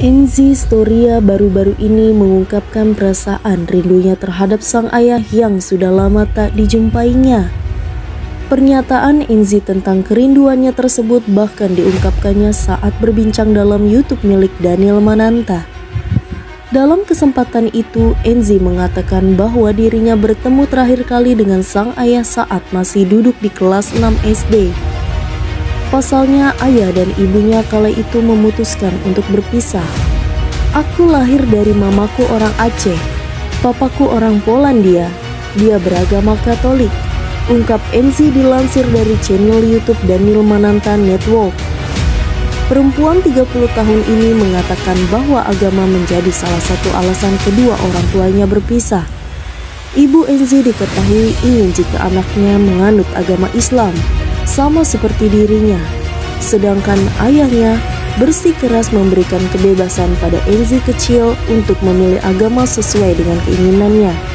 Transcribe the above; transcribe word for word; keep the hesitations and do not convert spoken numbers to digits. Enzi Storia baru-baru ini mengungkapkan perasaan rindunya terhadap sang ayah yang sudah lama tak dijumpainya. Pernyataan Enzi tentang kerinduannya tersebut bahkan diungkapkannya saat berbincang dalam YouTube milik Daniel Mananta. Dalam kesempatan itu, Enzi mengatakan bahwa dirinya bertemu terakhir kali dengan sang ayah saat masih duduk di kelas enam S D. Pasalnya, ayah dan ibunya kala itu memutuskan untuk berpisah. Aku lahir dari mamaku orang Aceh, papaku orang Polandia, dia beragama Katolik, ungkap Enzi dilansir dari channel YouTube Daniel Mananta Network. Perempuan tiga puluh tahun ini mengatakan bahwa agama menjadi salah satu alasan kedua orang tuanya berpisah. Ibu Enzi diketahui ingin jika anaknya menganut agama Islam, sama seperti dirinya, sedangkan ayahnya bersikeras memberikan kebebasan pada Enzi kecil untuk memilih agama sesuai dengan keinginannya.